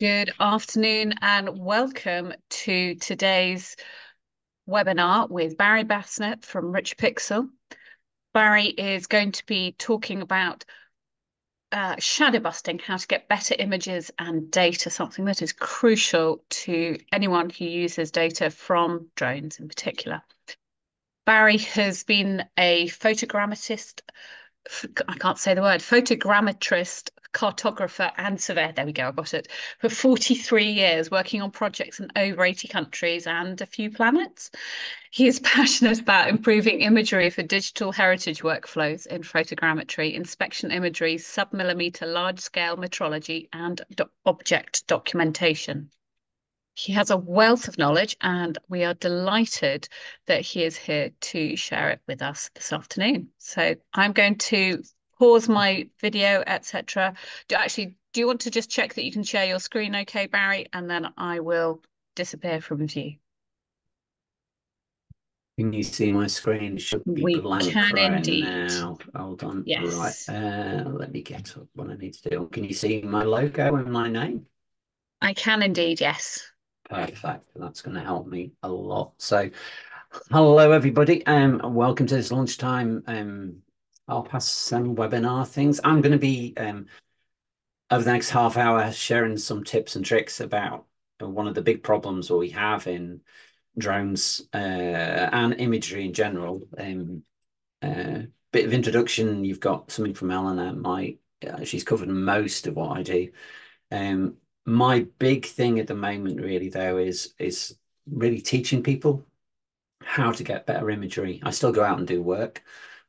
Good afternoon and welcome to today's webinar with Barry Bassnett from RICHPIX. Barry is going to be talking about shadow busting, how to get better images and data, something that is crucial to anyone who uses data from drones in particular. Barry has been a photogrammetrist, I can't say the word, photogrammetrist, cartographer and surveyor, there we go, I got it, for 43 years, working on projects in over 80 countries and a few planets. He is passionate about improving imagery for digital heritage workflows in photogrammetry, inspection imagery, sub-millimeter large-scale metrology and object documentation. He has a wealth of knowledge and we are delighted that he is here to share it with us this afternoon. So I'm going to pause my video, etc. Do you want to just check that you can share your screen okay, Barry, and then I will disappear from view. Can you see my screen? Should be we blank can right indeed. Now. Hold on. Yes. Right. Let me get up what I need to do. Can you see my logo and my name? I can indeed, yes. Perfect. That's going to help me a lot. So hello, everybody, and welcome to this lunchtime I'll pass some webinar things. I'm going to be, over the next half hour, sharing some tips and tricks about one of the big problems we have in drones and imagery in general. Bit of introduction, you've got something from Eleanor. She's covered most of what I do. My big thing at the moment, really, though, is really teaching people how to get better imagery. I still go out and do work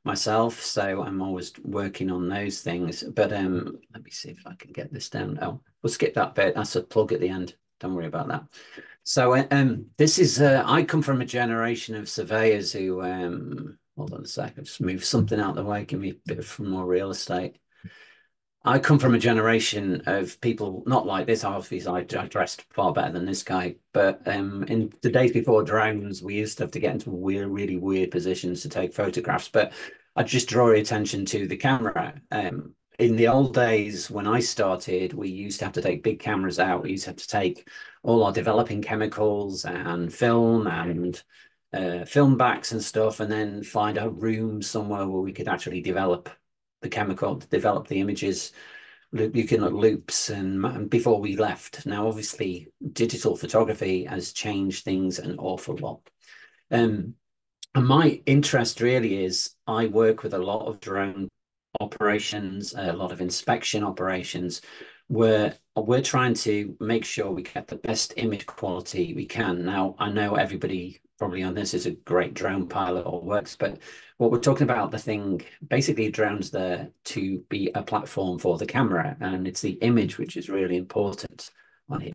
myself, so I'm always working on those things, but let me see if I can get this down. Oh, we'll skip that bit, that's a plug at the end, don't worry about that. So this is I come from a generation of surveyors who hold on a sec, I'll just move something out of the way, give me a bit more real estate. I come from a generation of people not like this, obviously I dressed far better than this guy, but in the days before drones, we used to have to get into weird, really weird positions to take photographs, but I just draw your attention to the camera. In the old days, when I started, we used to have to take big cameras out. We used to have to take all our developing chemicals and film and film backs and stuff, and then find a room somewhere where we could actually develop the chemical, to develop the images, looking at loops and before we left. Now, obviously, digital photography has changed things an awful lot. And my interest really is I work with a lot of drone operations, a lot of inspection operations, where we're trying to make sure we get the best image quality we can. Now, I know everybody probably on this is a great drone pilot or works, but what we're talking about, the thing, basically drones there to be a platform for the camera, and it's the image which is really important on here.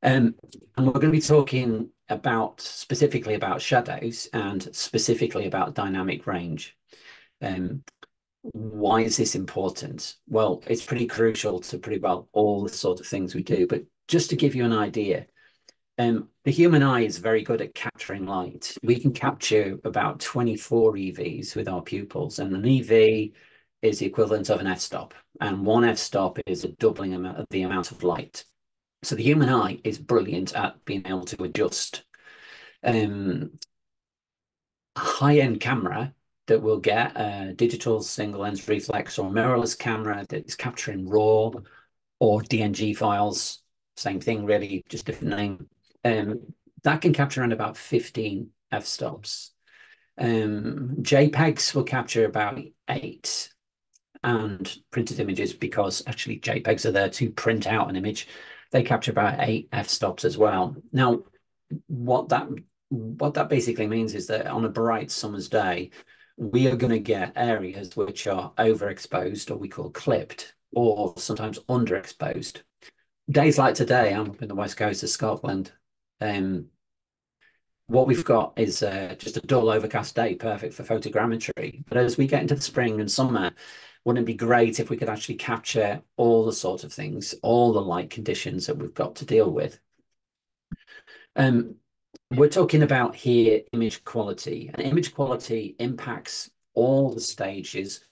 And we're going to be talking about specifically about shadows and specifically about dynamic range. Why is this important? Well, it's pretty crucial to pretty well all the sort of things we do, but just to give you an idea, the human eye is very good at capturing light. We can capture about 24 EVs with our pupils, and an EV is the equivalent of an f-stop, and one f-stop is a doubling amount of the amount of light. So the human eye is brilliant at being able to adjust. A high-end camera that will get a digital single lens reflex or mirrorless camera that is capturing RAW or DNG files, same thing really, just different name. That can capture around about 15 f-stops. JPEGs will capture about 8, and printed images, because actually JPEGs are there to print out an image, they capture about 8 f-stops as well. Now, what that basically means is that on a bright summer's day, we are going to get areas which are overexposed, or we call clipped, or sometimes underexposed. Days like today, I'm up in the west coast of Scotland. What we've got is just a dull overcast day, perfect for photogrammetry. But as we get into the spring and summer, wouldn't it be great if we could actually capture all the sort of things, all the light conditions that we've got to deal with? We're talking about here image quality, and image quality impacts all the stages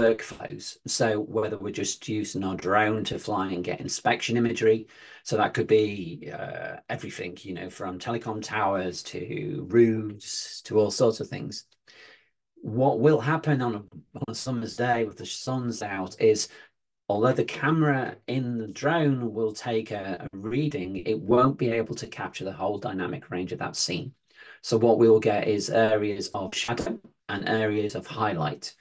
workflows. So whether we're just using our drone to fly and get inspection imagery, so that could be everything, you know, from telecom towers to roofs to all sorts of things. What will happen on a summer's day with the sun's out is, although the camera in the drone will take a reading, it won't be able to capture the whole dynamic range of that scene. So what we will get is areas of shadow and areas of highlight.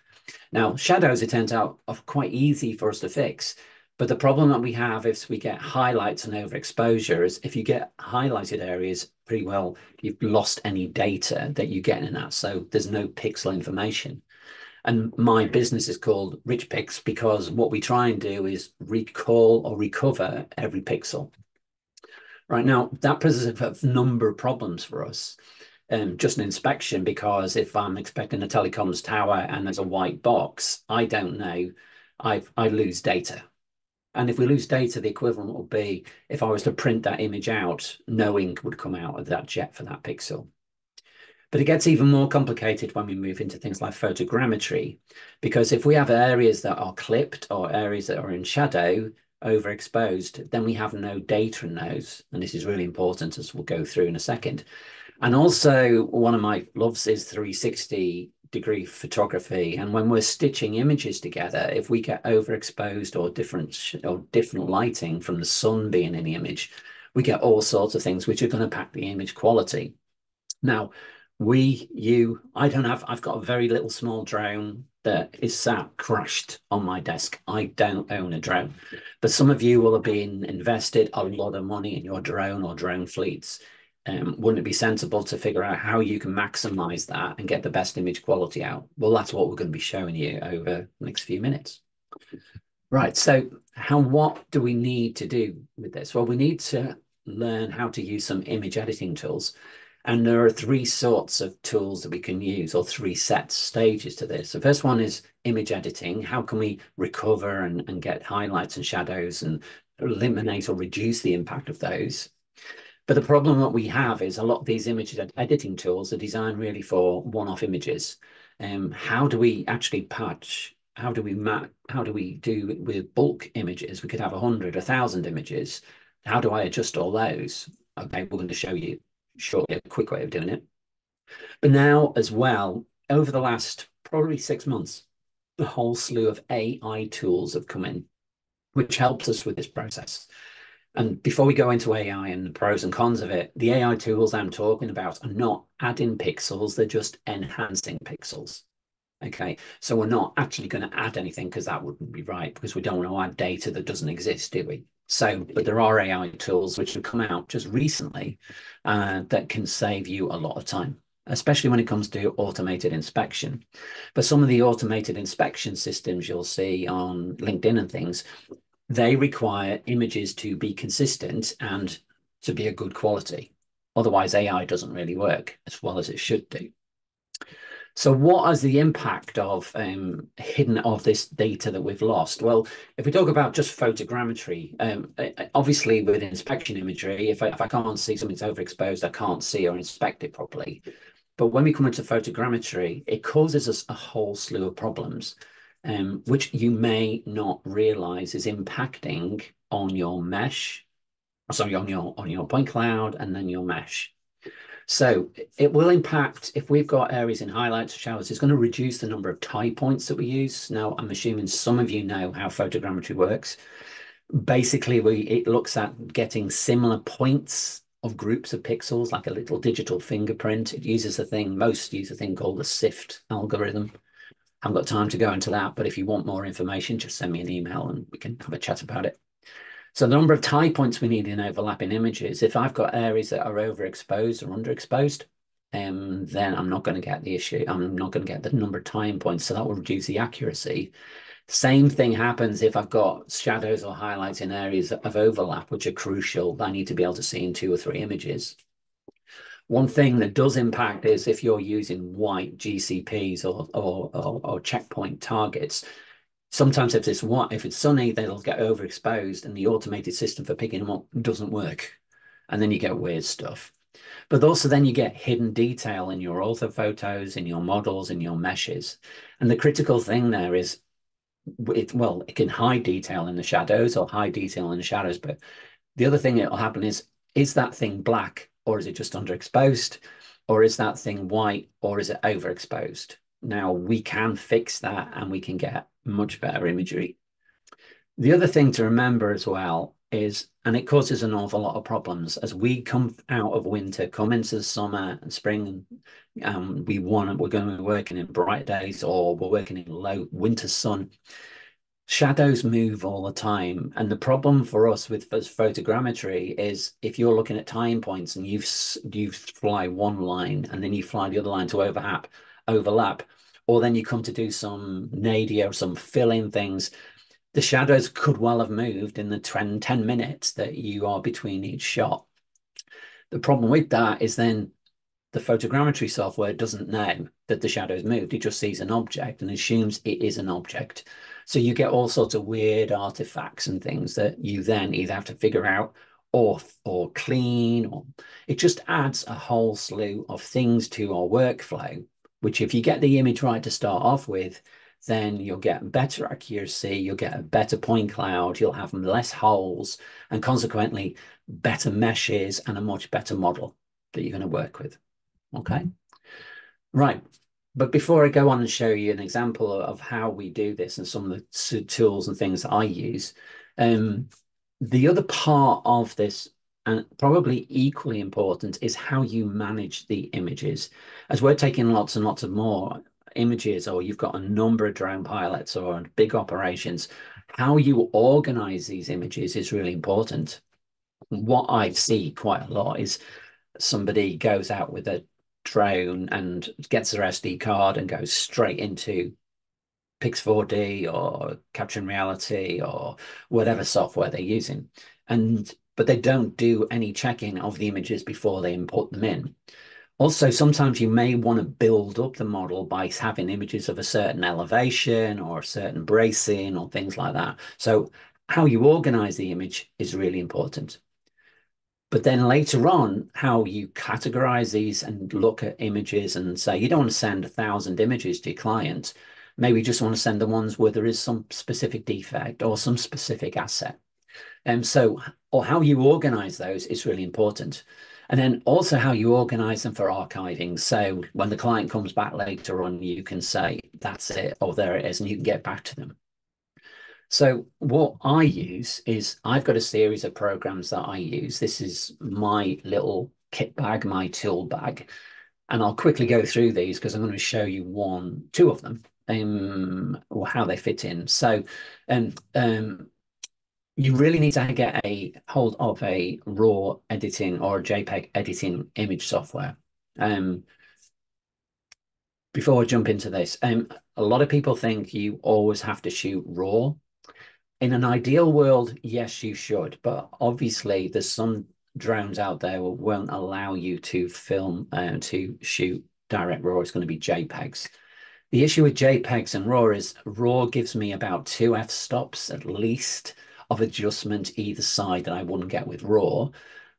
Now, shadows, it turns out, are quite easy for us to fix. But the problem that we have if we get highlights and overexposure is if you get highlighted areas, pretty well, you've lost any data that you get in that. So there's no pixel information. And my business is called RICHPIX because what we try and do is recall or recover every pixel. Right now, that presents a number of problems for us. Just an inspection, because if I'm expecting a telecoms tower and there's a white box, I don't know, I lose data. And if we lose data, the equivalent would be if I was to print that image out, no ink would come out of that jet for that pixel. But it gets even more complicated when we move into things like photogrammetry, because if we have areas that are clipped or areas that are in shadow, overexposed, then we have no data in those. And this is really important, as we'll go through in a second. And also, one of my loves is 360-degree photography. And when we're stitching images together, if we get overexposed or different lighting from the sun being in the image, we get all sorts of things which are going to impact the image quality. Now, I've got a very little small drone that is sat crashed on my desk. I don't own a drone, but some of you will have been invested a lot of money in your drone or drone fleets. Wouldn't it be sensible to figure out how you can maximize that and get the best image quality out? Well, that's what we're going to be showing you over the next few minutes. Right, so what do we need to do with this? Well, we need to learn how to use some image editing tools. And there are three sorts of tools that we can use, or three set stages to this. The first one is image editing. How can we recover and get highlights and shadows and eliminate or reduce the impact of those? But the problem that we have is a lot of these image editing tools are designed really for one-off images. How do we actually patch? How do we do with bulk images? We could have 100, 1,000 images. How do I adjust all those? Okay, we're going to show you shortly a quick way of doing it. But now as well, over the last probably 6 months, a whole slew of AI tools have come in, which helps us with this process. And before we go into AI and the pros and cons of it, the AI tools I'm talking about are not adding pixels, they're just enhancing pixels. Okay, so we're not actually going to add anything because that wouldn't be right, because we don't want to add data that doesn't exist, do we? So, but there are AI tools which have come out just recently that can save you a lot of time, especially when it comes to automated inspection. But some of the automated inspection systems you'll see on LinkedIn and things, they require images to be consistent and to be a good quality. Otherwise, AI doesn't really work as well as it should do. So what is the impact of this data that we've lost? Well, if we talk about just photogrammetry, obviously with inspection imagery, if I can't see something's overexposed, I can't see or inspect it properly. But when we come into photogrammetry, it causes us a whole slew of problems, which you may not realize is impacting on your mesh, sorry, on your point cloud and then your mesh. So it will impact if we've got areas in highlights or shadows. It's going to reduce the number of tie points that we use. Now, I'm assuming some of you know how photogrammetry works. Basically, it looks at getting similar points of groups of pixels, like a little digital fingerprint. It uses a thing, most use a thing called the SIFT algorithm. I haven't got time to go into that, but if you want more information, just send me an email and we can have a chat about it. So the number of tie points we need in overlapping images, if I've got areas that are overexposed or underexposed, then I'm not going to get the issue. I'm not going to get the number of tie points. So that will reduce the accuracy. Same thing happens if I've got shadows or highlights in areas of overlap, which are crucial. I need to be able to see in 2 or 3 images. One thing that does impact is if you're using white GCPs or checkpoint targets. Sometimes if it's sunny, they'll get overexposed and the automated system for picking them up doesn't work. And then you get weird stuff. But also then you get hidden detail in your orthophotos, in your models, in your meshes. And the critical thing there is it can hide detail in the shadows or hide detail in the shadows. But the other thing that will happen is that thing black, or is it just underexposed? Or is that thing white, or is it overexposed? Now we can fix that and we can get much better imagery. The other thing to remember as well is, and it causes an awful lot of problems, as we come out of winter, come into the summer and spring, we're going to be working in bright days, or we're working in low winter sun. Shadows move all the time, and the problem for us with photogrammetry is if you're looking at time points and you fly one line and then you fly the other line to overlap, or then you come to do some nadir or some fill-in things, the shadows could well have moved in the 10 minutes that you are between each shot. The problem with that is then the photogrammetry software doesn't know that the shadow's moved. It just sees an object and assumes it is an object. So you get all sorts of weird artifacts and things that you then either have to figure out or clean, or it just adds a whole slew of things to our workflow, which if you get the image right to start off with, then you'll get better accuracy, you'll get a better point cloud, you'll have less holes, and consequently better meshes and a much better model that you're going to work with. Okay, right. But before I go on and show you an example of how we do this and some of the tools and things that I use, the other part of this, and probably equally important, is how you manage the images. As we're taking lots and lots of more images, or you've got a number of drone pilots or big operations, how you organize these images is really important. What I see quite a lot is somebody goes out with a drone and gets their SD card and goes straight into Pix4D or Capture in Reality or whatever software they're using, but they don't do any checking of the images before they import them in. Also, sometimes you may want to build up the model by having images of a certain elevation or a certain bracing or things like that. So how you organize the image is really important. But then later on, how you categorize these and look at images and say, you don't want to send 1,000 images to your client. Maybe you just want to send the ones where there is some specific defect or some specific asset. And so, or how you organize those is really important. And then also how you organize them for archiving. So when the client comes back later on, you can say, that's it, or there it is, and you can get back to them. So what I use is I've got a series of programs that I use. This is my little kit bag, my tool bag. And I'll quickly go through these because I'm going to show you two of them, or how they fit in. So you really need to get a hold of a RAW editing or a JPEG editing image software. Before I jump into this, a lot of people think you always have to shoot RAW. In an ideal world, yes, you should, but obviously there's some drones out there who won't allow you to film and to shoot direct RAW. It's going to be JPEGs. The issue with JPEGs and RAW is RAW gives me about 2 f-stops at least of adjustment either side that I wouldn't get with RAW.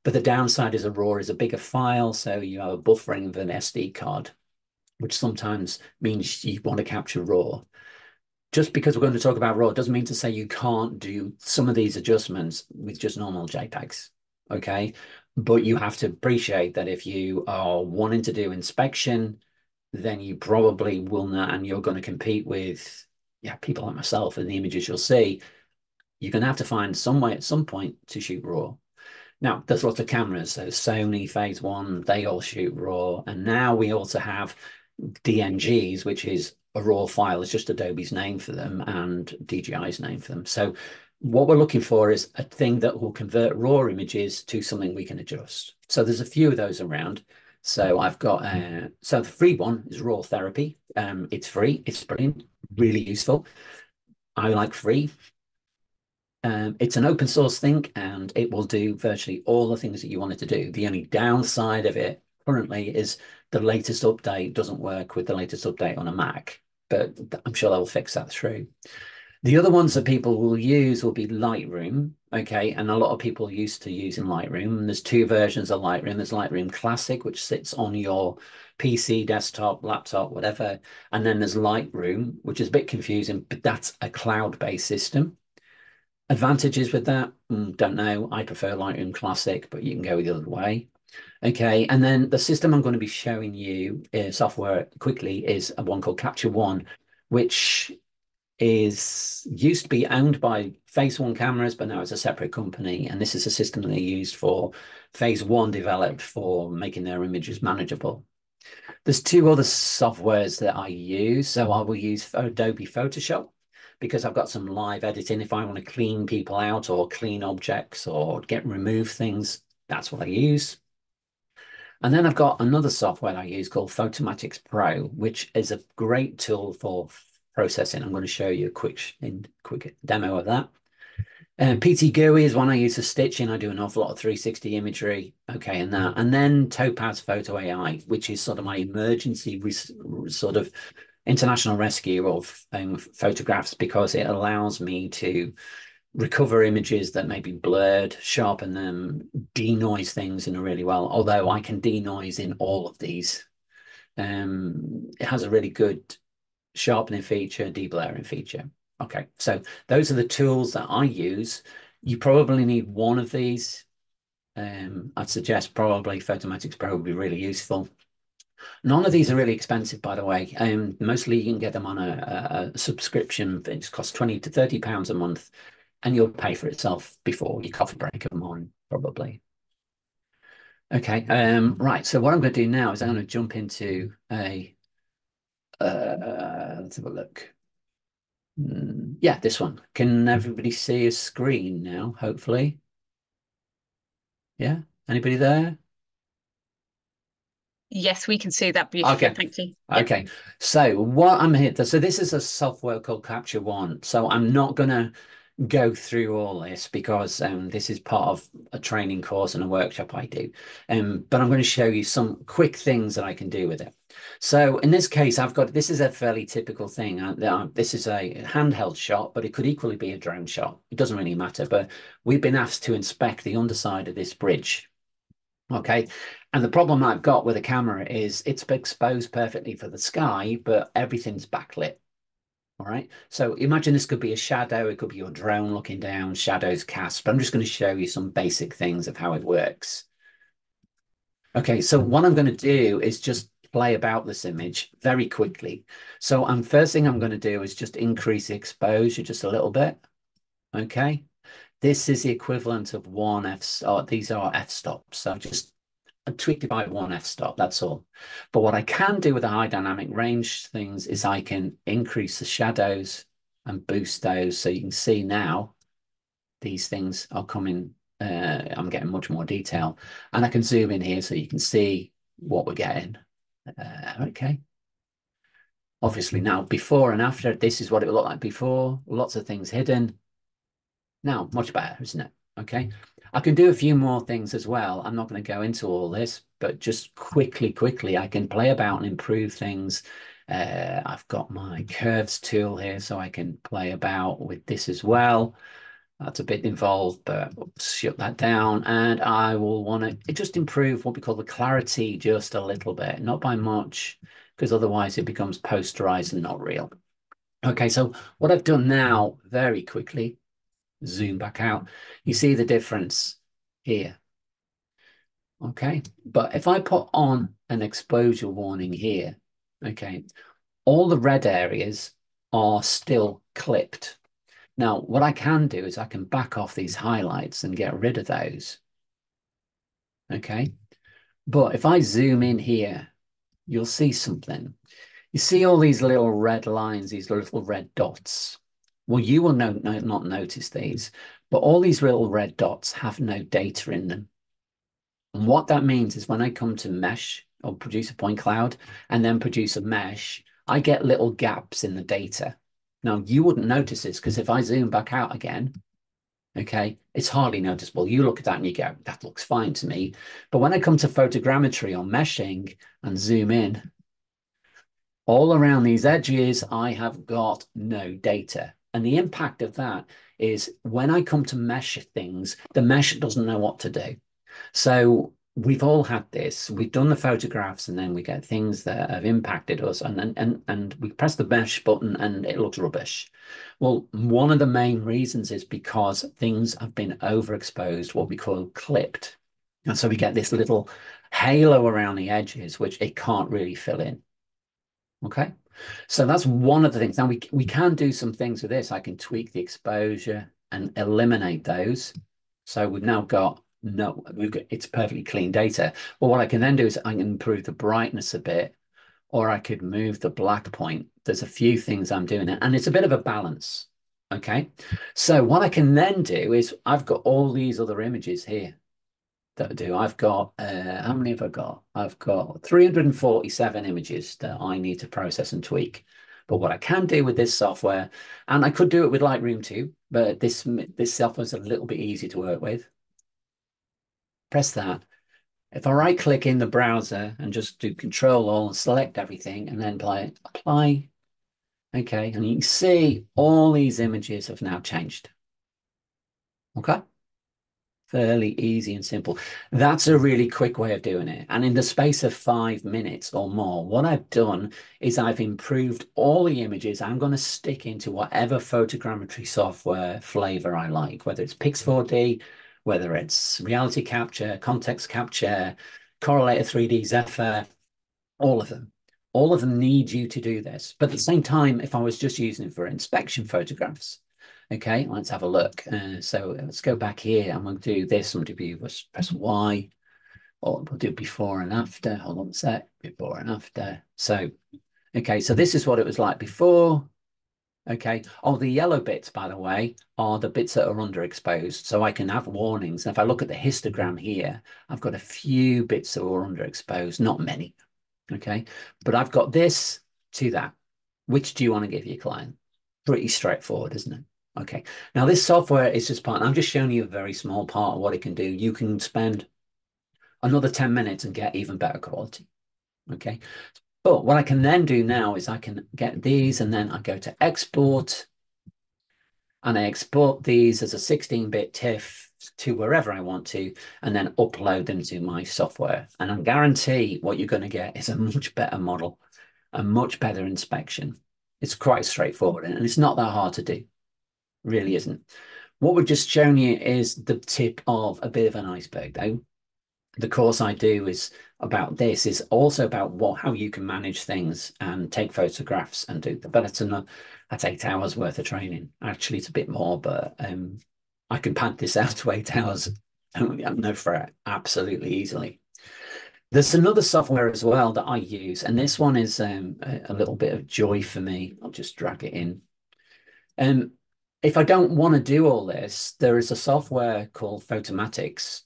But the downside is a RAW is a bigger file, so you have a buffering of an SD card, which sometimes means you want to capture RAW. Just because we're going to talk about RAW doesn't mean to say you can't do some of these adjustments with just normal JPEGs, okay? But you have to appreciate that if you are wanting to do inspection, then you probably will not, and you're going to compete with people like myself and the images you'll see. You're going to have to find some way at some point to shoot RAW. Now, there's lots of cameras, so Sony Phase 1, they all shoot RAW, and now we also have DNGs, which is a RAW file. It's just Adobe's name for them and DJI's name for them. So what we're looking for is a thing that will convert RAW images to something we can adjust. So there's a few of those around. So I've got, so the free one is Raw Therapy. It's free, it's brilliant, really useful. I like free. It's an open source thing and it will do virtually all the things that you want it to do. The only downside of it currently is the latest update doesn't work with the latest update on a Mac, but I'm sure they'll fix that through. The other ones that people will use will be Lightroom, okay? And a lot of people used to using Lightroom. And there's two versions of Lightroom. There's Lightroom Classic, which sits on your PC, desktop, laptop, whatever. And then there's Lightroom, which is a bit confusing, but that's a cloud-based system. Advantages with that? Don't know. I prefer Lightroom Classic, but you can go the other way. Okay, and then the system I'm going to be showing you software quickly is one called Capture One, which is used to be owned by Phase One cameras, but now it's a separate company. And this is a system they used for Phase One, developed for making their images manageable. There's two other softwares that I use. So I will use Adobe Photoshop, because I've got some live editing. If I want to clean people out or clean objects or remove things, that's what I use. And then I've got another software I use called Photomatix Pro, which is a great tool for processing. I'm going to show you a quick demo of that. PT GUI is one I use for stitching. I do an awful lot of 360 imagery. Okay, and that. And then Topaz Photo AI, which is sort of my emergency sort of international rescue of photographs, because it allows me to recover images that may be blurred, sharpen them, denoise things in a really well, although I can denoise in all of these. It has a really good sharpening feature, deblurring feature. Okay, so those are the tools that I use. You probably need one of these. I'd suggest probably Photomatix Pro would be really useful. None of these are really expensive, by the way. Mostly you can get them on a subscription. It costs £20 to £30 a month, and you'll pay for itself before your coffee break in the morning, probably. Okay, right. So what I'm going to do now is I'm going to jump into a, let's have a look. Yeah, this one. Can everybody see a screen now, hopefully? Yeah, anybody there? Yes, we can see that beautifully. Okay. Thank you. Okay. Yep. So what I'm here to, so this is a software called Capture One. So I'm not going to go through all this, because this is part of a training course and a workshop I do. But I'm going to show you some quick things that I can do with it. So in this case, I've got, this is a fairly typical thing. This is a handheld shot, but it could equally be a drone shot. It doesn't really matter, but we've been asked to inspect the underside of this bridge. Okay, and the problem I've got with a camera is it's exposed perfectly for the sky, but everything's backlit. All right, so imagine this could be a shadow, it could be your drone looking down, shadows cast, but I'm just going to show you some basic things of how it works. Okay, so what I'm going to do is just play about this image very quickly. So first thing I'm going to do is just increase the exposure just a little bit. Okay. This is the equivalent of one f-stop. These are f-stops. So I've just tweaked it by one f-stop, that's all. But what I can do with the high dynamic range things is I can increase the shadows and boost those. So you can see now these things are coming. I'm getting much more detail. And I can zoom in here so you can see what we're getting. Okay. Obviously now, before and after, this is what it looked like before. Lots of things hidden. Now, much better, isn't it? Okay. I can do a few more things as well. I'm not going to go into all this, but just quickly, I can play about and improve things. I've got my curves tool here, so I can play about with this as well. That's a bit involved, but shut that down. And I will want to just improve what we call the clarity just a little bit, not by much, because otherwise it becomes posterized and not real. Okay, so what I've done now very quickly, zoom back out, you see the difference here. Okay, but if I put on an exposure warning here, okay, all the red areas are still clipped. Now, what I can do is I can back off these highlights and get rid of those. Okay, but if I zoom in here, you'll see something. You see all these little red lines, these little red dots. Well, you will not notice these, but all these little red dots have no data in them. And what that means is when I come to mesh or produce a point cloud and then produce a mesh, I get little gaps in the data. Now, you wouldn't notice this, because if I zoom back out again, okay, it's hardly noticeable. You look at that and you go, that looks fine to me. But when I come to photogrammetry or meshing and zoom in, all around these edges, I have got no data. And the impact of that is when I come to measure things, the mesh doesn't know what to do. So we've all had this. We've done the photographs and then we get things that have impacted us, and then and we press the mesh button and it looks rubbish. Well, one of the main reasons is because things have been overexposed, what we call clipped. And so we get this little halo around the edges, which it can't really fill in. Okay. So that's one of the things. Now we can do some things with this. I can tweak the exposure and eliminate those. So we've now got it's perfectly clean data. But what I can then do is I can improve the brightness a bit, or I could move the black point. There's a few things I'm doing, and it's a bit of a balance. Okay. So what I can then do is I've got all these other images here that I do. I've got, how many have I got? I've got 347 images that I need to process and tweak. But what I can do with this software, and I could do it with Lightroom too, but this software is a little bit easier to work with. Press that. If I right click in the browser and just do Control-All and select everything and then apply. Okay, and you can see all these images have now changed. Okay. Fairly easy and simple. That's a really quick way of doing it. And in the space of 5 minutes or more, what I've done is I've improved all the images. I'm going to stick into whatever photogrammetry software flavor I like, whether it's Pix4D, whether it's Reality Capture, Context Capture, Correlator 3D, Zephyr, all of them. All of them need you to do this. But at the same time, if I was just using it for inspection photographs, okay, let's have a look. So let's go back here. I'm going to do this. I'm going to press Y. Or we'll do before and after. Hold on a sec. Before and after. So, okay, so this is what it was like before. Okay. Oh, the yellow bits, by the way, are the bits that are underexposed. So I can have warnings. And if I look at the histogram here, I've got a few bits that were underexposed, not many. Okay. But I've got this to that. Which do you want to give your client? Pretty straightforward, isn't it? Okay, now this software is just part, I'm just showing you a very small part of what it can do. You can spend another 10 minutes and get even better quality. Okay, but what I can then do now is I can get these and then I go to export and I export these as a 16-bit TIFF to wherever I want to and then upload them to my software. And I guarantee what you're going to get is a much better model, a much better inspection. It's quite straightforward and it's not that hard to do. Really isn't. What we're just showing you is the tip of a bit of an iceberg, though. The course I do is about this, is also about how you can manage things and take photographs and do them. But that's 8 hours worth of training. Actually, it's a bit more, but I can pad this out to 8 hours. No fret, absolutely easily. There's another software as well that I use, and this one is a little bit of joy for me. I'll just drag it in. If I don't want to do all this, there is a software called Photomatix,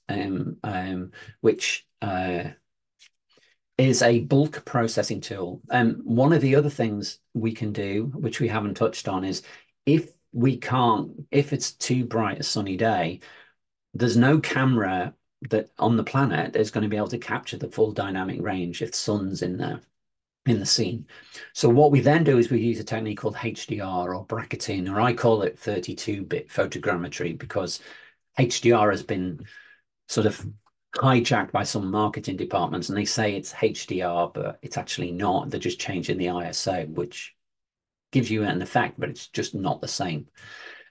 which is a bulk processing tool. One of the other things we can do, which we haven't touched on, is if it's too bright a sunny day, there's no camera that on the planet is going to be able to capture the full dynamic range if the sun's in there. In the scene. So what we then do is we use a technique called HDR or bracketing, or I call it 32-bit photogrammetry, because HDR has been sort of hijacked by some marketing departments and they say it's HDR, but it's actually not. They're just changing the ISO, which gives you an effect, but it's just not the same.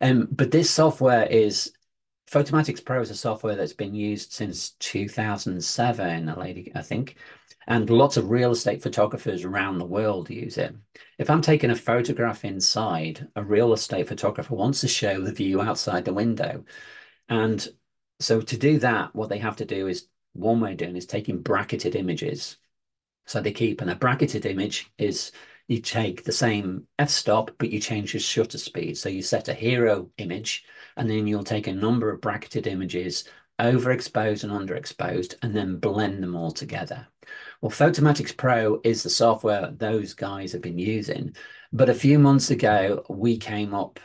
But this software is Photomatix Pro is a software that's been used since 2007, I think. And lots of real estate photographers around the world use it. If I'm taking a photograph inside, a real estate photographer wants to show the view outside the window. And so to do that, what they have to do is, one way of doing is taking bracketed images. So they keep, and a bracketed image is you take the same f-stop, but you change your shutter speed. So you set a hero image, and then you'll take a number of bracketed images, overexposed and underexposed, and then blend them all together. Well, Photomatix Pro is the software those guys have been using. But a few months ago, we came up,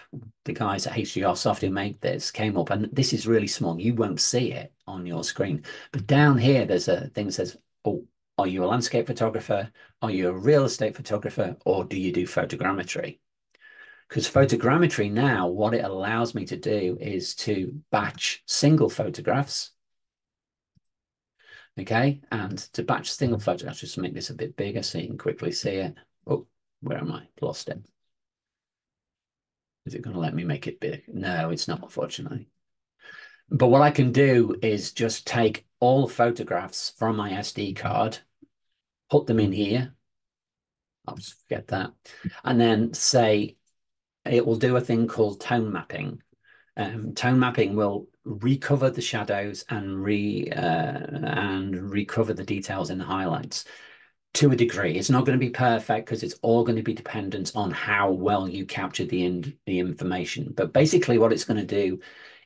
the guys at HDRsoft who make this came up, and this is really small. You won't see it on your screen. But down here, there's a thing that says, oh, are you a landscape photographer? Are you a real estate photographer? Or do you do photogrammetry? Because photogrammetry now, what it allows me to do is to batch single photographs. Okay, and to batch single photographs, just to make this a bit bigger so you can quickly see it. Oh, where am I? Lost it. Is it going to let me make it big? No, it's not, unfortunately. But what I can do is just take all photographs from my SD card, put them in here. I'll just forget that. And then say, it will do a thing called tone mapping. Tone mapping will recover the shadows and recover the details in the highlights to a degree. It's not going to be perfect because it's all going to be dependent on how well you capture the information. But basically what it's going to do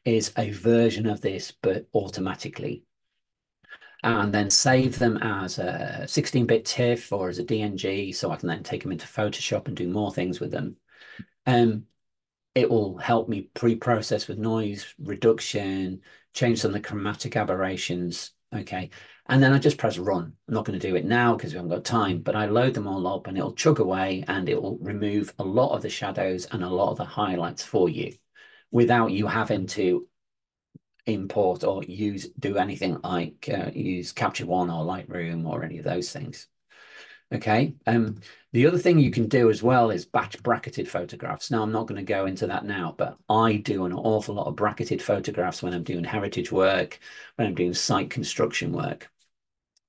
is a version of this, but automatically. And then save them as a 16-bit TIFF or as a DNG, so I can then take them into Photoshop and do more things with them. It will help me pre-process with noise reduction, change some of the chromatic aberrations. Okay, and then I just press run. I'm not going to do it now because we haven't got time, but I load them all up and it'll chug away and it will remove a lot of the shadows and a lot of the highlights for you without you having to import or use, do anything like use Capture One or Lightroom or any of those things. Okay, the other thing you can do as well is batch bracketed photographs. Now, I'm not going to go into that now, but I do an awful lot of bracketed photographs when I'm doing heritage work, when I'm doing site construction work.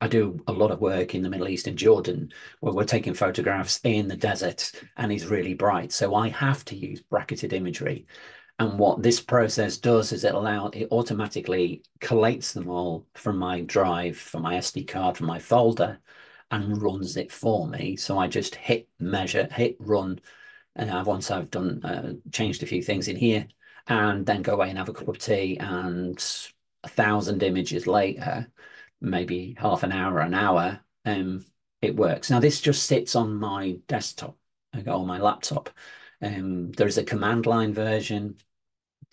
I do a lot of work in the Middle East and Jordan where we're taking photographs in the desert and it's really bright. So I have to use bracketed imagery. And what this process does is it automatically collates them all from my drive, from my SD card, from my folder, and runs it for me. So I just hit measure, hit run, and once I've done changed a few things in here, and then go away and have a cup of tea, and 1,000 images later, maybe half an hour, an hour, it works. Now this just sits on my desktop or my laptop. There is a command line version.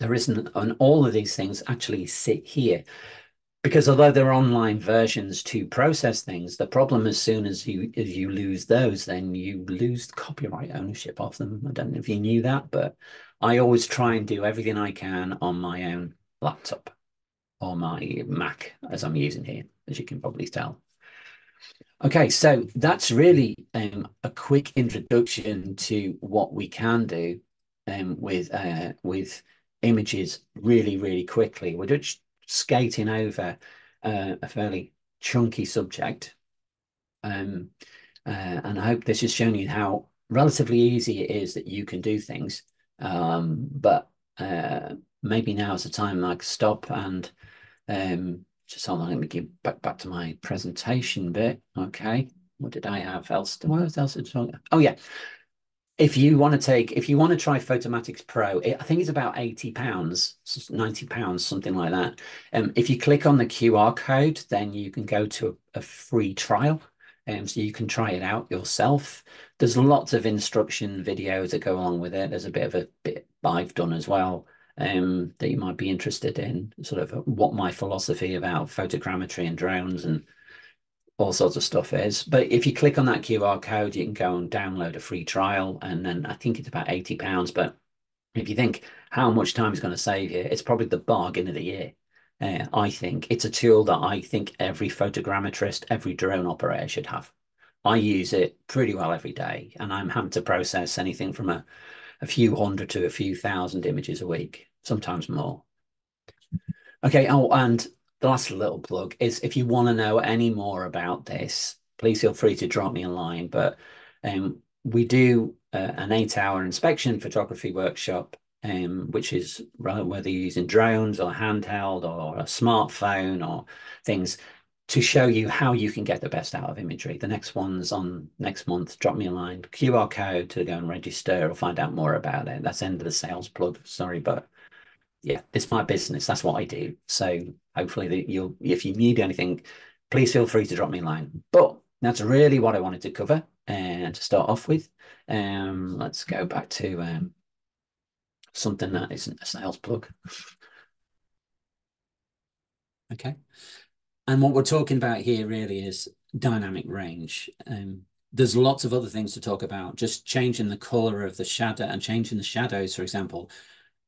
There isn't, and all of these things actually sit here. Because although there are online versions to process things, the problem as soon as you lose those, then you lose copyright ownership of them. I don't know if you knew that, but I always try and do everything I can on my own laptop or my Mac, as I'm using here, as you can probably tell. Okay, so that's really a quick introduction to what we can do with images really, really quickly. We're just skating over a fairly chunky subject, and I hope this has shown you how relatively easy it is that you can do things, but maybe now's the time I could stop and just hold on, let me get back to my presentation bit. Okay, what did I have else? What else? Oh yeah, if you want to try Photomatix Pro, I think it's about £80, £90, something like that. If you click on the QR code, then you can go to a free trial, so you can try it out yourself. There's lots of instruction videos that go along with it. There's a bit I've done as well that you might be interested in, sort of what my philosophy about photogrammetry and drones and all sorts of stuff is. But if you click on that QR code, you can go and download a free trial, and then I think it's about £80. But if you think how much time it's going to save you, it's probably the bargain of the year. I think it's a tool that I think every photogrammetrist, every drone operator should have. I use it pretty well every day, and I'm having to process anything from a few hundred to a few thousand images a week, sometimes more. Okay, oh, and the last little plug is, if you want to know any more about this, please feel free to drop me a line. But we do an 8-hour inspection photography workshop, which is whether you're using drones or handheld or a smartphone or things, to show you how you can get the best out of imagery. The next one's on next month. Drop me a line, QR code to go and register or find out more about it. That's the end of the sales plug. Sorry, but yeah, it's my business. That's what I do. So hopefully that you'll, if you need anything, please feel free to drop me a line. But that's really what I wanted to cover and to start off with. Let's go back to something that isn't a sales plug. Okay. And what we're talking about here really is dynamic range. there's lots of other things to talk about. Just changing the color of the shadow and changing the shadows, for example,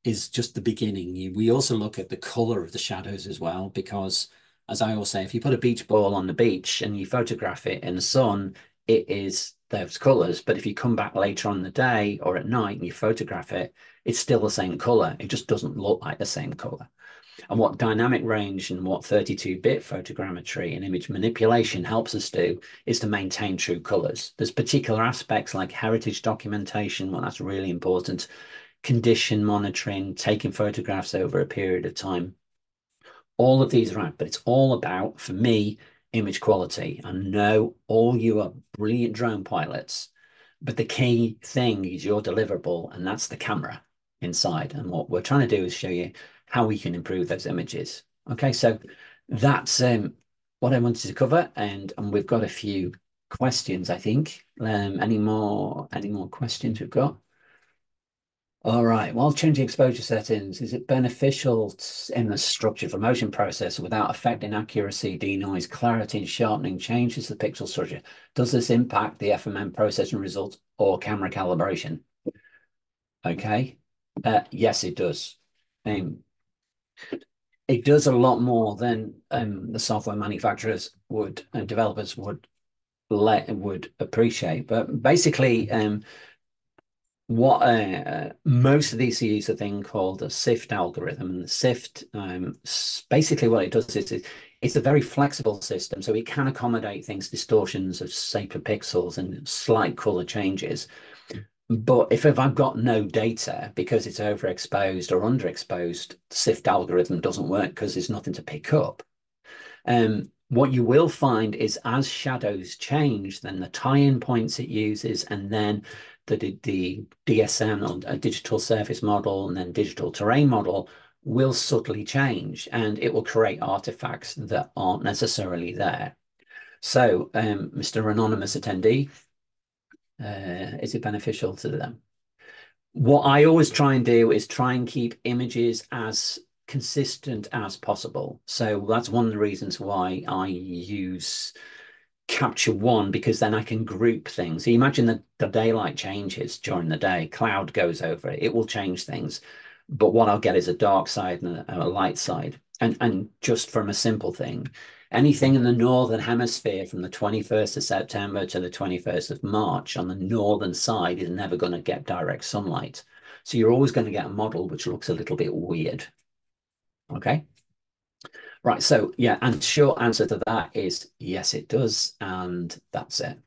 is just the beginning. We also look at the color of the shadows as well, because as I always say, if you put a beach ball on the beach and you photograph it in the sun, it is those colors. But if you come back later on in the day or at night and you photograph it, it's still the same color. It just doesn't look like the same color. And what dynamic range and what 32-bit photogrammetry and image manipulation helps us do is to maintain true colors. There's particular aspects like heritage documentation, well, that's really important, condition monitoring, taking photographs over a period of time. All of these are out, but it's all about, for me, image quality. I know all you are brilliant drone pilots, but the key thing is your deliverable, and that's the camera inside. And what we're trying to do is show you how we can improve those images. Okay, so that's what I wanted to cover, and we've got a few questions, I think. Any more questions we've got? All right, while changing exposure settings, is it beneficial in the structure for motion processor without affecting accuracy, denoise, clarity, and sharpening changes to the pixel structure? Does this impact the FMM processing results or camera calibration? Okay, yes, it does. It does a lot more than the software manufacturers would and developers would appreciate. But basically, most of these use a thing called a SIFT algorithm, and the SIFT basically what it does is it's a very flexible system, so it can accommodate things, distortions of safer pixels and slight color changes. But if I've got no data because it's overexposed or underexposed, the SIFT algorithm doesn't work because there's nothing to pick up. What you will find is as shadows change, then the tie-in points it uses, and then the DSM, a digital surface model, and then digital terrain model will subtly change, and it will create artifacts that aren't necessarily there. So, Mr. Anonymous attendee, is it beneficial to them? What I always try and do is try and keep images as consistent as possible. So that's one of the reasons why I use Capture One, because then I can group things. So you imagine that the daylight changes during the day, cloud goes over it, it will change things. But what I'll get is a dark side and a light side. And just from a simple thing, anything in the northern hemisphere from the 21st of September to the 21st of March on the northern side is never going to get direct sunlight. So you're always going to get a model which looks a little bit weird. Okay. Right. So yeah, and short answer to that is yes, it does. And that's it.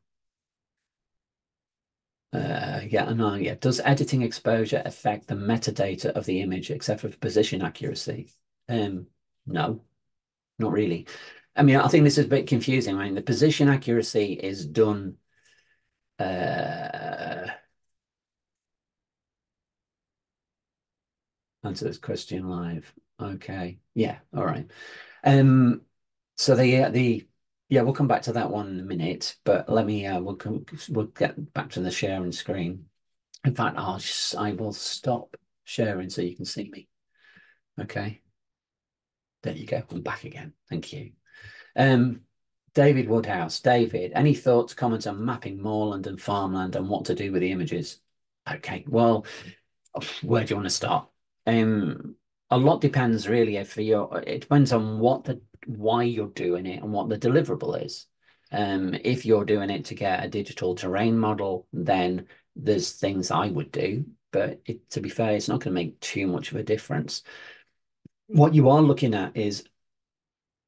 Does editing exposure affect the metadata of the image except for position accuracy? No, not really. I mean, I think this is a bit confusing. I mean, the position accuracy is done. Answer this question live. Okay. Yeah. All right. So we'll come back to that one in a minute, but let me, we'll get back to the sharing screen. In fact, I will stop sharing so you can see me. Okay. There you go. I'm back again. Thank you. David Woodhouse. David, any thoughts, comments on mapping moorland and farmland and what to do with the images? Okay, well, where do you want to start? A lot depends really. It depends on why you're doing it and what the deliverable is. If you're doing it to get a digital terrain model, then there's things I would do, but to be fair, it's not going to make too much of a difference. What you are looking at is,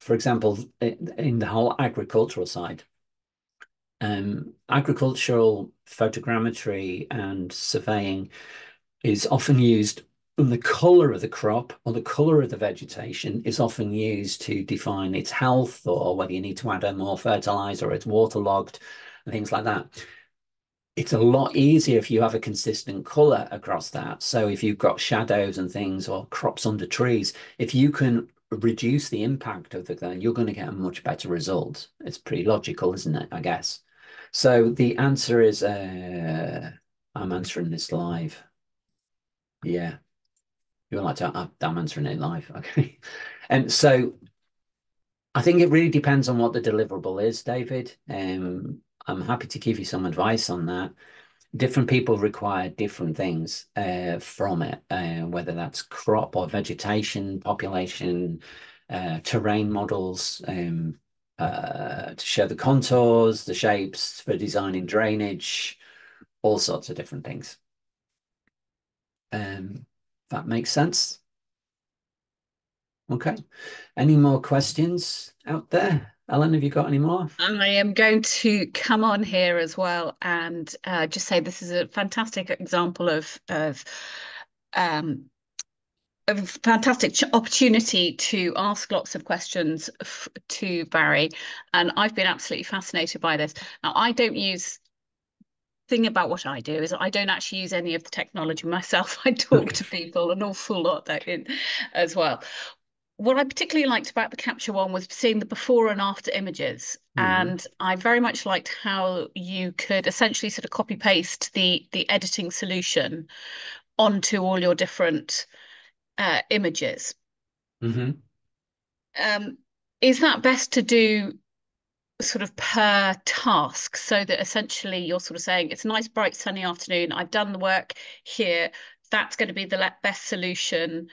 for example, in the whole agricultural side, agricultural photogrammetry and surveying is often used, and the color of the crop or the color of the vegetation is often used to define its health or whether you need to add more fertilizer or it's waterlogged and things like that. It's a lot easier if you have a consistent color across that. So if you've got shadows and things or crops under trees, if you can reduce the impact of that, you're going to get a much better result. It's pretty logical, isn't it? I guess. So the answer is, I'm answering this live. Yeah. You would like to, I'm answering it live. Okay. And so I think it really depends on what the deliverable is, David. I'm happy to give you some advice on that. Different people require different things from it, whether that's crop or vegetation, population, terrain models, to show the contours, the shapes, for designing drainage, all sorts of different things. That makes sense. Okay. Any more questions out there? Ellen, have you got any more? I am going to come on here as well and just say this is a fantastic example of a fantastic opportunity to ask lots of questions to Barry. And I've been absolutely fascinated by this. Now, I don't use... thing about what I do is I don't actually use any of the technology myself. I talk to people an awful lot as well. What I particularly liked about the capture one was seeing the before and after images. And I very much liked how you could essentially sort of copy paste the editing solution onto all your different images. Is that best to do sort of per task, so that essentially you're sort of saying it's a nice bright sunny afternoon, I've done the work here, that's going to be the best solution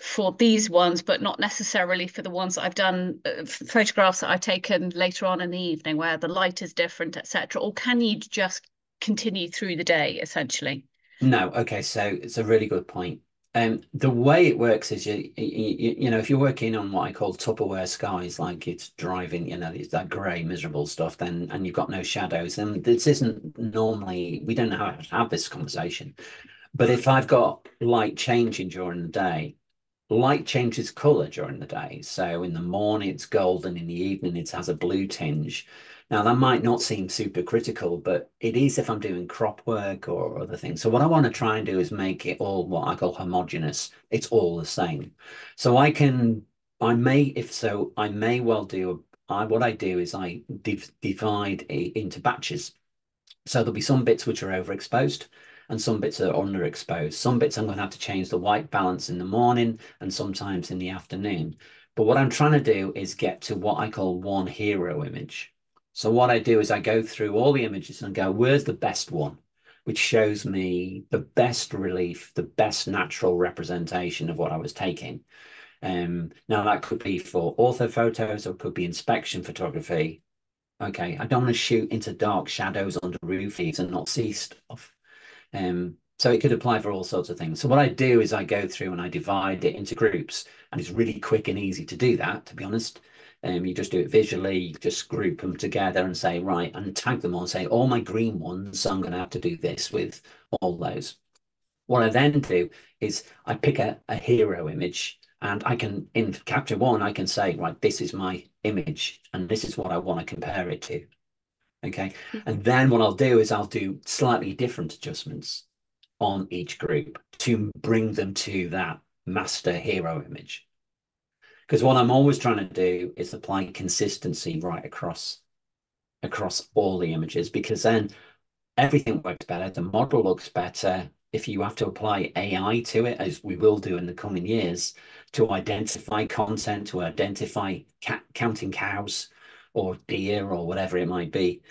for these ones, but not necessarily for the ones that I've done, photographs that I've taken later on in the evening where the light is different, etc.? Or can you just continue through the day essentially? No, okay, so it's a really good point. The way it works is, you know, if you're working on what I call Tupperware skies, like it's driving, you know, it's that grey, miserable stuff, then, and you've got no shadows, then this isn't normally, we don't know how to have this conversation. But if I've got light changing during the day, light changes colour during the day. So in the morning, it's golden, in the evening, it has a blue tinge. Now, that might not seem super critical, but it is if I'm doing crop work or other things. So what I want to try and do is make it all what I call homogeneous. It's all the same. So I can, I may, if so, I may well do, what I do is I divide it into batches. So there'll be some bits which are overexposed and some bits are underexposed. Some bits I'm going to have to change the white balance in the morning and sometimes in the afternoon. But what I'm trying to do is get to what I call one hero image. So what I do is I go through all the images and go, where's the best one, which shows me the best relief, the best natural representation of what I was taking. Now, that could be for ortho photos or it could be inspection photography. Okay, I don't want to shoot into dark shadows under roof eaves and not see stuff. So it could apply for all sorts of things. So what I do is I go through and I divide it into groups, and it's really quick and easy to do that, to be honest. You just do it visually, you just group them together and say, right, and tag them all, say, all my green ones, so I'm going to have to do this with all those. What I then do is I pick a hero image, and I can, in Capture One, I can say, right, this is my image, and this is what I want to compare it to. Okay, and then what I'll do is I'll do slightly different adjustments on each group to bring them to that master hero image. Because what I'm always trying to do is apply consistency right across all the images, because then everything works better. The model looks better. If you have to apply AI to it, as we will do in the coming years, to identify content, to identify counting cows or deer or whatever it might be.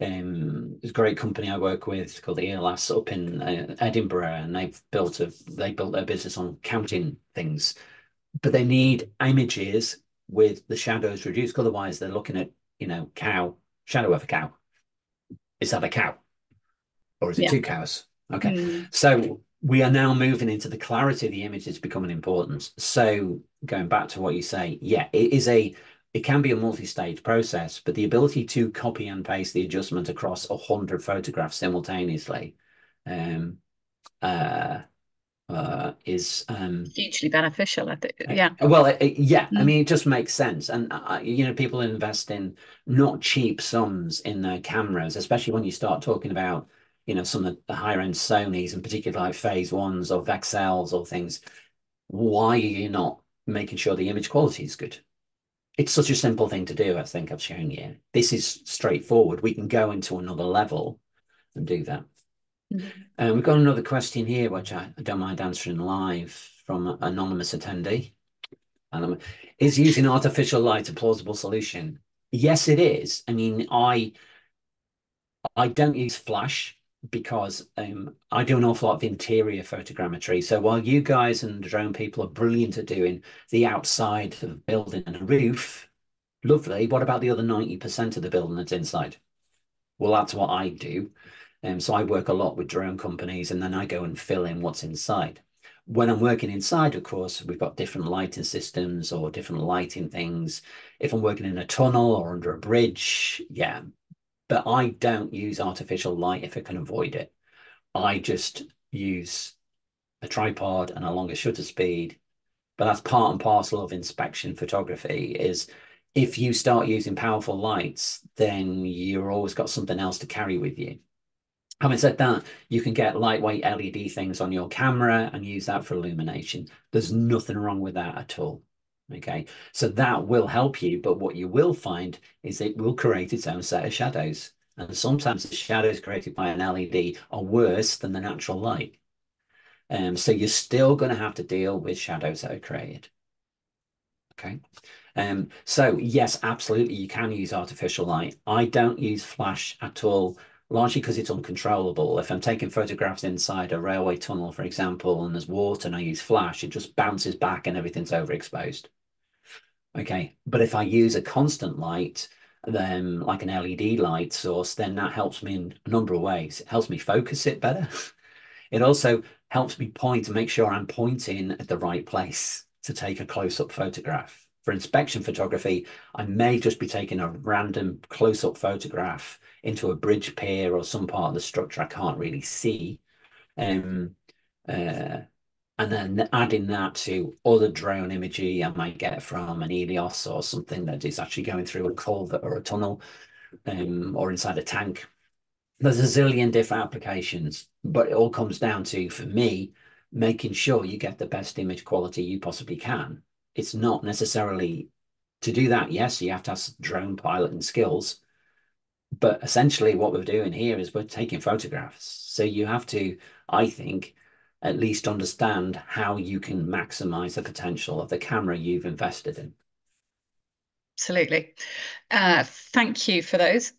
There's a great company I work with called ELAS up in Edinburgh, and they built their business on counting things. But they need images with the shadows reduced. Otherwise, they're looking at, you know, cow, shadow of a cow. Is that a cow? Or is it two cows? Okay. So we are now moving into the clarity of the image is becoming important. So going back to what you say, yeah, it can be a multi-stage process, but the ability to copy and paste the adjustment across 100 photographs simultaneously is hugely beneficial, I think. Yeah, well, I mean, it just makes sense. And you know, people invest in not cheap sums in their cameras, especially when you start talking about, you know, some of the higher end Sonys, in particular, like Phase Ones or Vexels or things. Why are you not making sure the image quality is good? It's such a simple thing to do. I think I've shown you this is straightforward. We can go into another level and do that. We've got another question here, which I don't mind answering live, from an anonymous attendee. Is using artificial light a plausible solution? Yes, it is. I mean, I I don't use flash because I do an awful lot of interior photogrammetry. So while you guys and drone people are brilliant at doing the outside of the building and a roof, lovely, what about the other 90% of the building that's inside? Well, that's what I do. So I work a lot with drone companies, and then I go and fill in what's inside. When I'm working inside, of course, we've got different lighting systems or different lighting things. If I'm working in a tunnel or under a bridge, yeah. But I don't use artificial light if I can avoid it. I just use a tripod and a longer shutter speed. But that's part and parcel of inspection photography, is if you start using powerful lights, then you've always got something else to carry with you. Having said that, you can get lightweight LED things on your camera and use that for illumination. There's nothing wrong with that at all. Okay, so that will help you, but what you will find is it will create its own set of shadows. And sometimes the shadows created by an LED are worse than the natural light. So you're still going to have to deal with shadows that are created. Okay, so yes, absolutely, you can use artificial light. I don't use flash at all. Largely because it's uncontrollable. If I'm taking photographs inside a railway tunnel, for example, and there's water and I use flash, it just bounces back and everything's overexposed. Okay, but if I use a constant light, then like an LED light source, then that helps me in a number of ways. It helps me focus it better. It also helps me point to make sure I'm pointing at the right place to take a close-up photograph. For inspection photography, I may just be taking a random close-up photograph into a bridge pier or some part of the structure I can't really see. And then adding that to other drone imagery I might get from an Elios or something that is actually going through a culvert or a tunnel or inside a tank. There's a zillion different applications, but it all comes down to, for me, making sure you get the best image quality you possibly can. It's not necessarily to do that. Yes, you have to have drone piloting skills, but essentially what we're doing here is we're taking photographs. So you have to, I think, at least understand how you can maximize the potential of the camera you've invested in. Absolutely. Thank you for those.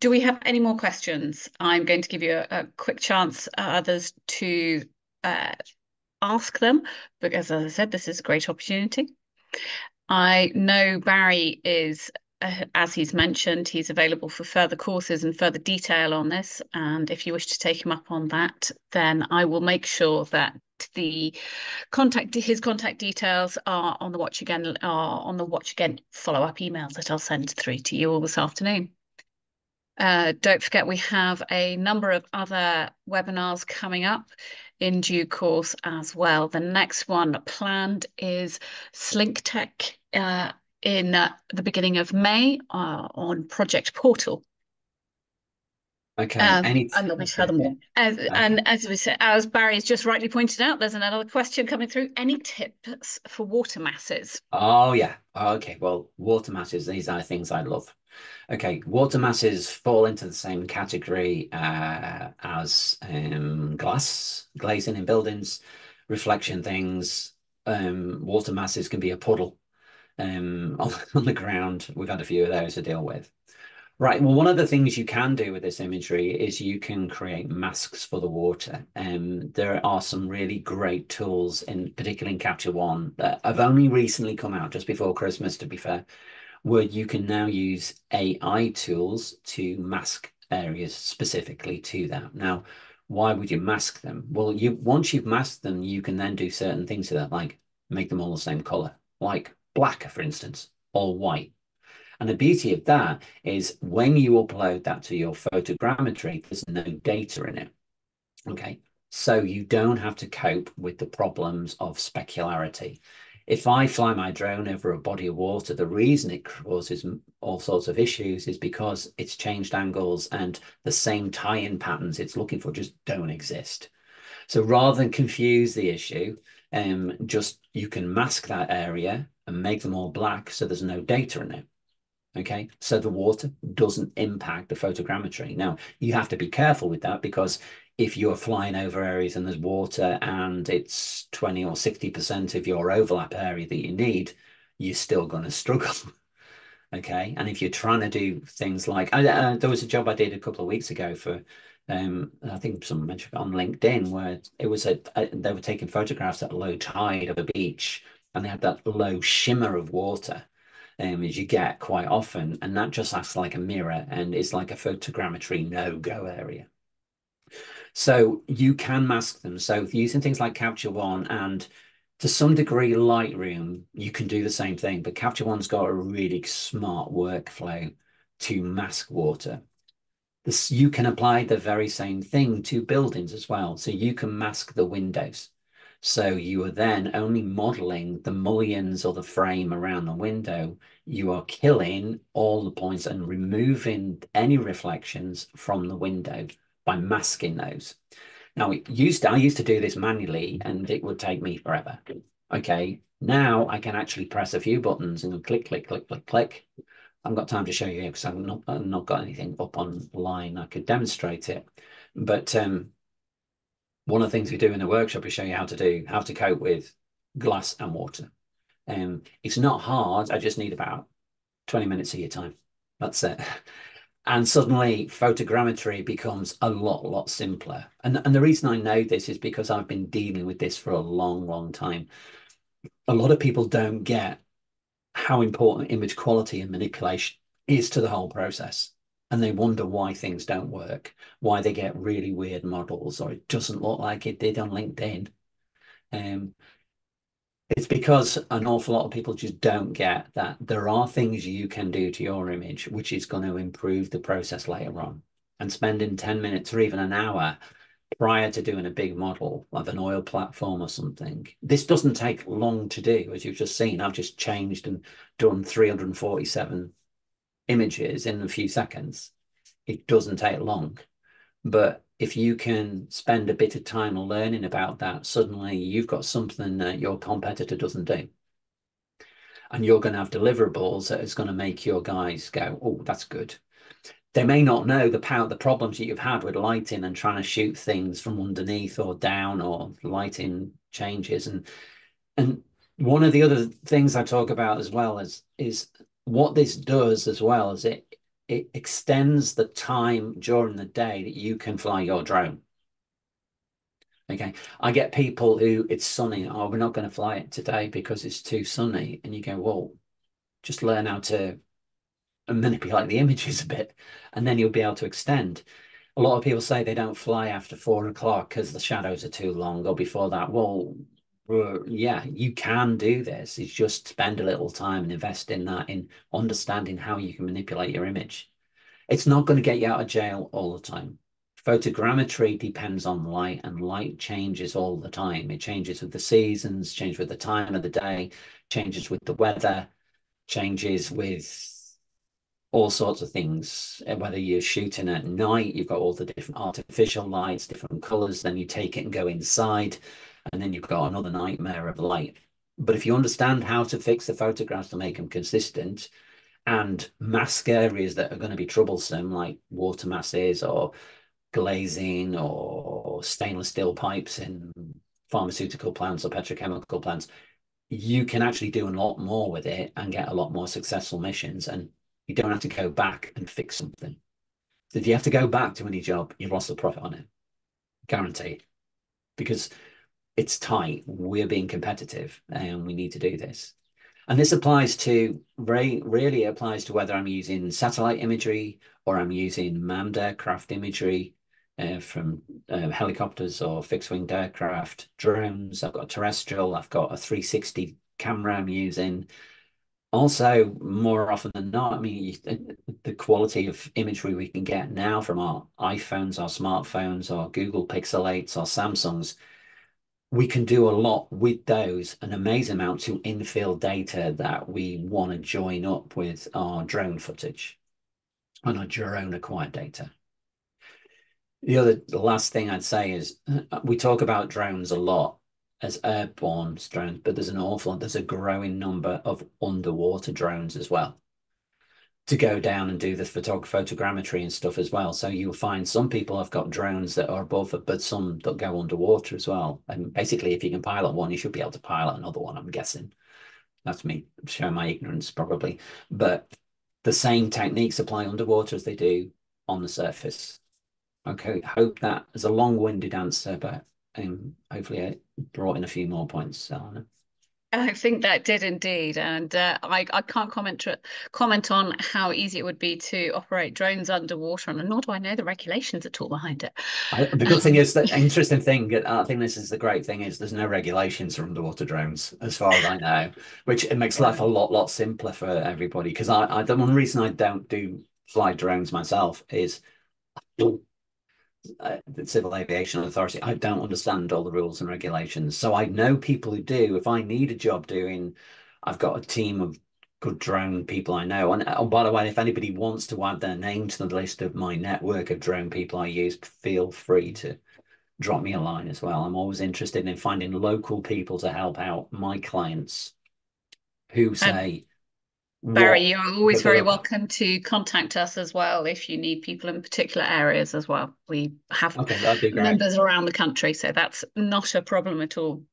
Do we have any more questions? I'm going to give you a quick chance, others to ask them, because as I said, this is a great opportunity. I know Barry is, as he's mentioned, he's available for further courses and further detail on this, and if you wish to take him up on that, then I will make sure that the his contact details are on the Watch Again follow-up emails that I'll send through to you all this afternoon. Don't forget, we have a number of other webinars coming up in due course as well. The next one planned is Slink Tech in the beginning of May on Project Portal. Okay. And there'll be furthermore. And as we said, as Barry has just rightly pointed out, there's another question coming through. Any tips for water masses? Oh yeah. Okay. Well, water masses. These are things I love. Okay, water masses fall into the same category as glass, glazing in buildings, reflection things. Water masses can be a puddle on the ground. We've had a few of those to deal with. Right, well, one of the things you can do with this imagery is you can create masks for the water. There are some really great tools, in particularly in Capture One, that have only recently come out, just before Christmas, to be fair, where you can now use AI tools to mask areas specifically to that. Now, why would you mask them? Well, once you've masked them, you can then do certain things to that, like make them all the same color, like black, for instance, or white. And the beauty of that is when you upload that to your photogrammetry, there's no data in it, okay? So you don't have to cope with the problems of specularity. If I fly my drone over a body of water, the reason it causes all sorts of issues is because it's changed angles and the same tie-in patterns it's looking for just don't exist. So rather than confuse the issue, just you can mask that area and make them all black so there's no data in it. Okay, so the water doesn't impact the photogrammetry. Now, you have to be careful with that, because if you're flying over areas and there's water and it's 20 or 60% of your overlap area that you need, you're still going to struggle. Okay. And if you're trying to do things like, there was a job I did a couple of weeks ago for, I think someone mentioned on LinkedIn, where it was they were taking photographs at a low tide of a beach, and they had that low shimmer of water, as you get quite often. And that just acts like a mirror and is like a photogrammetry no-go area. So you can mask them. So if you're using things like Capture One and to some degree Lightroom, you can do the same thing, but Capture One's got a really smart workflow to mask water. This, you can apply the very same thing to buildings as well. So you can mask the windows. So you are then only modeling the mullions or the frame around the window. You are killing all the points and removing any reflections from the window by masking those. Now, I used to do this manually and it would take me forever. Okay, now I can actually press a few buttons and click, click, click, click, click. I haven't got time to show you because I've not got anything up online. I could demonstrate it, but one of the things we do in the workshop is show you how to cope with glass and water. It's not hard. I just need about 20 minutes of your time. That's it. And suddenly photogrammetry becomes a lot simpler. And the reason I know this is because I've been dealing with this for a long time. A lot of people don't get how important image quality and manipulation is to the whole process. And they wonder why things don't work, why they get really weird models, or it doesn't look like it did on LinkedIn. It's because an awful lot of people just don't get that there are things you can do to your image, which is going to improve the process later on. And spending 10 minutes or even an hour prior to doing a big model of an oil platform or something, this doesn't take long to do, as you've just seen. I've just changed and done 347 images in a few seconds. It doesn't take long. But if you can spend a bit of time learning about that, suddenly you've got something that your competitor doesn't do. And you're going to have deliverables that is going to make your guys go, oh, that's good. They may not know the problems that you've had with lighting and trying to shoot things from underneath or down, or lighting changes. And one of the other things I talk about as well is what this does as well is it extends the time during the day that you can fly your drone. Okay, I get people who, it's sunny, oh, we're not going to fly it today because it's too sunny. And you go, well, just learn how to manipulate the images a bit, and then you'll be able to extend. A lot of people say they don't fly after 4 o'clock because the shadows are too long, or before that. Well, yeah, you can do this. It's just spend a little time and invest in that, in understanding how you can manipulate your image. It's not going to get you out of jail all the time. Photogrammetry depends on light, and light changes all the time. It changes with the seasons, changes with the time of the day, changes with the weather, changes with all sorts of things. Whether you're shooting at night, you've got all the different artificial lights, different colors, then you take it and go inside, and then you've got another nightmare of light. But if you understand how to fix the photographs to make them consistent and mask areas that are going to be troublesome, like water masses or glazing or stainless steel pipes in pharmaceutical plants or petrochemical plants, you can actually do a lot more with it and get a lot more successful missions. And you don't have to go back and fix something. So if you have to go back to any job, you've lost the profit on it. Guaranteed. Because it's tight. We're being competitive and we need to do this. And this applies to, really applies to whether I'm using satellite imagery or I'm using manned aircraft imagery from helicopters or fixed winged aircraft, drones. I've got terrestrial. I've got a 360 camera I'm using. Also, more often than not, I mean, the quality of imagery we can get now from our iPhones, our smartphones, our Google Pixel 8s, our Samsungs, we can do a lot with those, an amazing amount to infill data that we want to join up with our drone footage and our drone acquired data. The last thing I'd say is we talk about drones a lot as airborne drones, but there's a growing number of underwater drones as well to go down and do the photogrammetry and stuff as well. So you'll find some people have got drones that are above it, but some that go underwater as well. And basically, if you can pilot one, you should be able to pilot another one, I'm guessing. That's me showing my ignorance probably. But the same techniques apply underwater as they do on the surface. Okay, hope that is a long-winded answer, but hopefully I brought in a few more points, Eleanor. I think that did indeed, and I can't comment on how easy it would be to operate drones underwater, and nor do I know the regulations at all behind it. The good thing is, the interesting thing, I think this is the great thing, is there's no regulations for underwater drones, as far as I know, which it makes life a lot simpler for everybody. Because I the one reason I don't do fly drones myself is the Civil Aviation Authority. I don't understand all the rules and regulations, so I know people who do. If I need a job doing, I've got a team of good drone people I know. And oh, by the way, if anybody wants to add their name to the list of my network of drone people I use, feel free to drop me a line as well. I'm always interested in finding local people to help out my clients who say, Barry, you're always very welcome to contact us as well if you need people in particular areas as well. We have members around the country, so that's not a problem at all.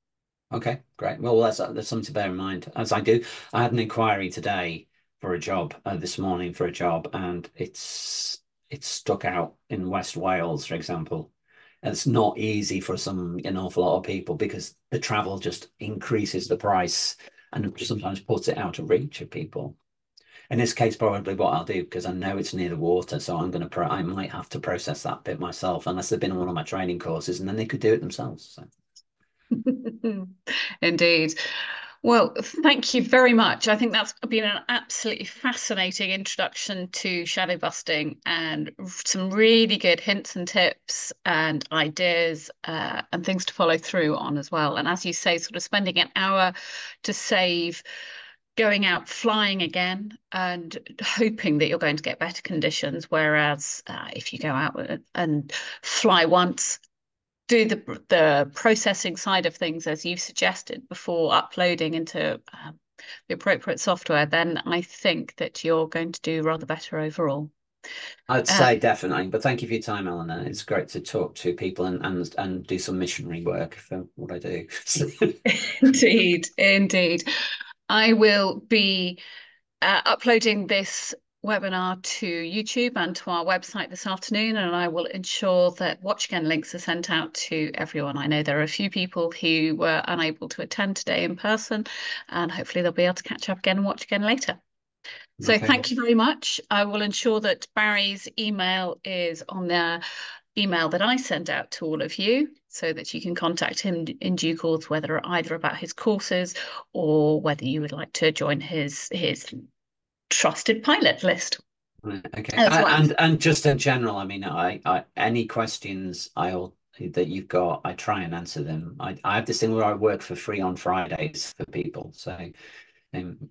Okay, great. Well, that's something to bear in mind. As I do, I had an inquiry today for a job, this morning for a job, and it's stuck out in West Wales, for example. And it's not easy for an awful lot of people because the travel just increases the price and sometimes puts it out of reach of people. In this case, probably what I'll do, because I know it's near the water, so I might have to process that bit myself, unless they've been on one of my training courses, and then they could do it themselves. So. Indeed. Well, thank you very much. I think that's been an absolutely fascinating introduction to shadow busting, and some really good hints and tips and ideas and things to follow through on as well. And as you say, sort of spending an hour to save going out flying again and hoping that you're going to get better conditions. Whereas if you go out and fly once, do the processing side of things, as you've suggested, before uploading into the appropriate software, then I think that you're going to do rather better overall. I'd say definitely. But thank you for your time, Eleanor. It's great to talk to people and do some missionary work for what I do. Indeed, indeed. I will be uploading this webinar to YouTube and to our website this afternoon, and I will ensure that watch again links are sent out to everyone. I know there are a few people who were unable to attend today in person, and hopefully they'll be able to catch up again and watch again later. So thank you very much. I will ensure that Barry's email is on the email that I send out to all of you, so that you can contact him in due course, whether either about his courses or whether you would like to join his trusted pilot list. Okay, well. and just in general, I mean, I any questions that you've got, I try and answer them. I have this thing where I work for free on Fridays for people, so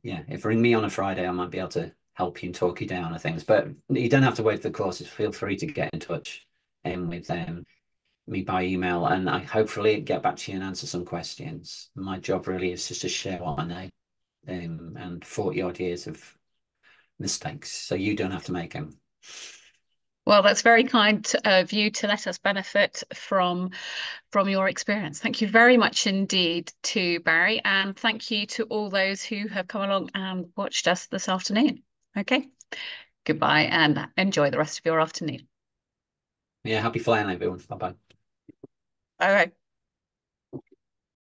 yeah, if ring me on a Friday, I might be able to help you and talk you down on things. But you don't have to wait for the courses. Feel free to get in touch with me by email, and I hopefully get back to you and answer some questions. My job really is just to share what I know, and 40 odd years of mistakes, so you don't have to make them. Well, that's very kind of you to let us benefit from your experience. Thank you very much indeed to Barry, and thank you to all those who have come along and watched us this afternoon. Okay, goodbye, and enjoy the rest of your afternoon. Yeah, happy flying, everyone. Bye-bye. All right.